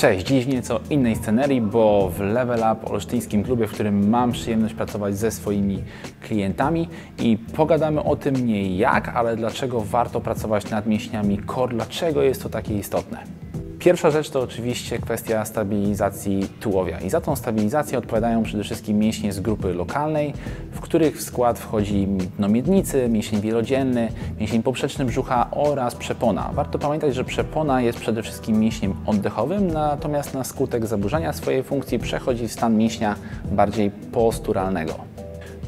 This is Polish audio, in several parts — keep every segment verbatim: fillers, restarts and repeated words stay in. Cześć, dziś nieco innej scenerii, bo w Level Up olsztyńskim klubie, w którym mam przyjemność pracować ze swoimi klientami i pogadamy o tym nie jak, ale dlaczego warto pracować nad mięśniami core, dlaczego jest to takie istotne. Pierwsza rzecz to oczywiście kwestia stabilizacji tułowia i za tą stabilizację odpowiadają przede wszystkim mięśnie z grupy lokalnej, w których w skład wchodzi dno miednicy, mięsień wielodzielny, mięsień poprzeczny brzucha oraz przepona. Warto pamiętać, że przepona jest przede wszystkim mięśniem oddechowym, natomiast na skutek zaburzenia swojej funkcji przechodzi w stan mięśnia bardziej posturalnego.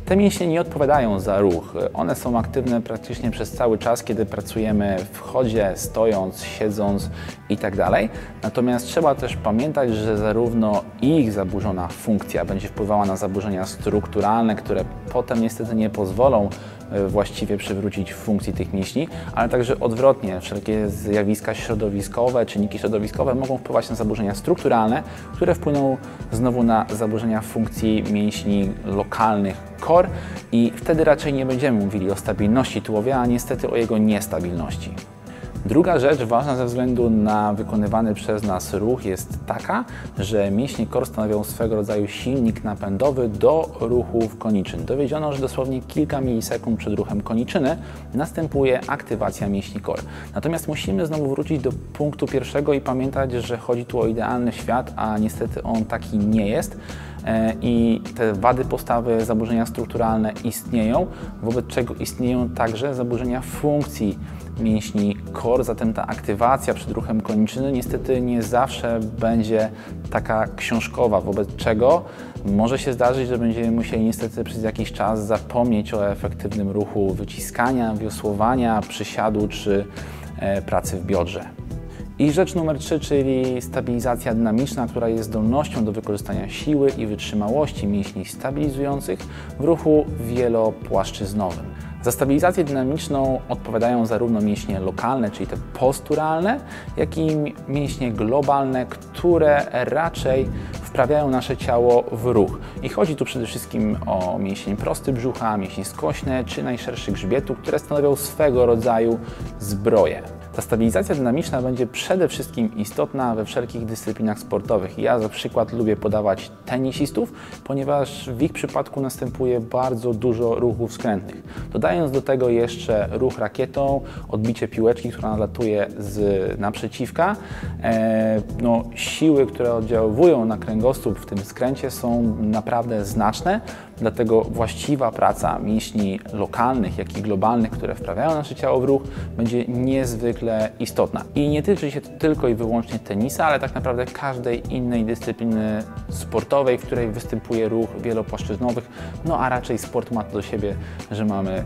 Te mięśnie nie odpowiadają za ruch, one są aktywne praktycznie przez cały czas, kiedy pracujemy w chodzie, stojąc, siedząc itd. Natomiast trzeba też pamiętać, że zarówno ich zaburzona funkcja będzie wpływała na zaburzenia strukturalne, które potem niestety nie pozwolą właściwie przywrócić funkcji tych mięśni, ale także odwrotnie, wszelkie zjawiska środowiskowe, czynniki środowiskowe mogą wpływać na zaburzenia strukturalne, które wpłyną znowu na zaburzenia funkcji mięśni lokalnych core i wtedy raczej nie będziemy mówili o stabilności tułowia, a niestety o jego niestabilności. Druga rzecz ważna ze względu na wykonywany przez nas ruch jest taka, że mięśnie core stanowią swego rodzaju silnik napędowy do ruchów koniczyn. Dowiedziono, że dosłownie kilka milisekund przed ruchem koniczyny następuje aktywacja mięśni core. Natomiast musimy znowu wrócić do punktu pierwszego i pamiętać, że chodzi tu o idealny świat, a niestety on taki nie jest. I te wady postawy, zaburzenia strukturalne istnieją, wobec czego istnieją także zaburzenia funkcji mięśni core, zatem ta aktywacja przed ruchem koniczyny niestety nie zawsze będzie taka książkowa, wobec czego może się zdarzyć, że będziemy musieli niestety przez jakiś czas zapomnieć o efektywnym ruchu wyciskania, wiosłowania, przysiadu czy pracy w biodrze. I rzecz numer trzy, czyli stabilizacja dynamiczna, która jest zdolnością do wykorzystania siły i wytrzymałości mięśni stabilizujących w ruchu wielopłaszczyznowym. Za stabilizację dynamiczną odpowiadają zarówno mięśnie lokalne, czyli te posturalne, jak i mięśnie globalne, które raczej wprawiają nasze ciało w ruch. I chodzi tu przede wszystkim o mięsień prosty brzucha, mięśnie skośne czy najszerszy grzbietu, które stanowią swego rodzaju zbroję. Ta stabilizacja dynamiczna będzie przede wszystkim istotna we wszelkich dyscyplinach sportowych. Ja za przykład lubię podawać tenisistów, ponieważ w ich przypadku następuje bardzo dużo ruchów skrętnych. Dodając do tego jeszcze ruch rakietą, odbicie piłeczki, która nadlatuje z naprzeciwka, e, no, siły, które oddziaływują na kręgosłup w tym skręcie są naprawdę znaczne, dlatego właściwa praca mięśni lokalnych, jak i globalnych, które wprawiają nasze ciało w ruch, będzie niezwykle istotna. I nie tyczy się to tylko i wyłącznie tenisa, ale tak naprawdę każdej innej dyscypliny sportowej, w której występuje ruch wielopłaszczyznowych, no a raczej sport ma to do siebie, że mamy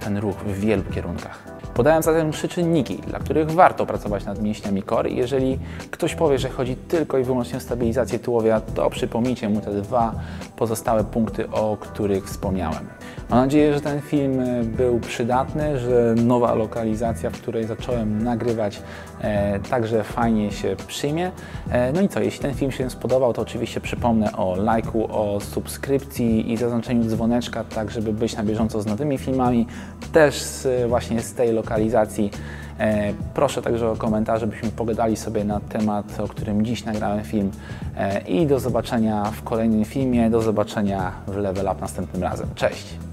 ten ruch w wielu kierunkach. Podałem zatem trzy czynniki, dla których warto pracować nad mięśniami core. Jeżeli ktoś powie, że chodzi tylko i wyłącznie o stabilizację tułowia, to przypomnijcie mu te dwa pozostałe punkty, o których wspomniałem. Mam nadzieję, że ten film był przydatny, że nowa lokalizacja, w której zacząłem nagrywać, e, także fajnie się przyjmie. E, no i co, jeśli ten film się spodobał, to oczywiście przypomnę o lajku, o subskrypcji i zaznaczeniu dzwoneczka, tak żeby być na bieżąco z nowymi filmami, też z, właśnie z tej lokalizacji. E, proszę także o komentarze, byśmy pogadali sobie na temat, o którym dziś nagrałem film. E, I do zobaczenia w kolejnym filmie, do zobaczenia w Level Up następnym razem. Cześć!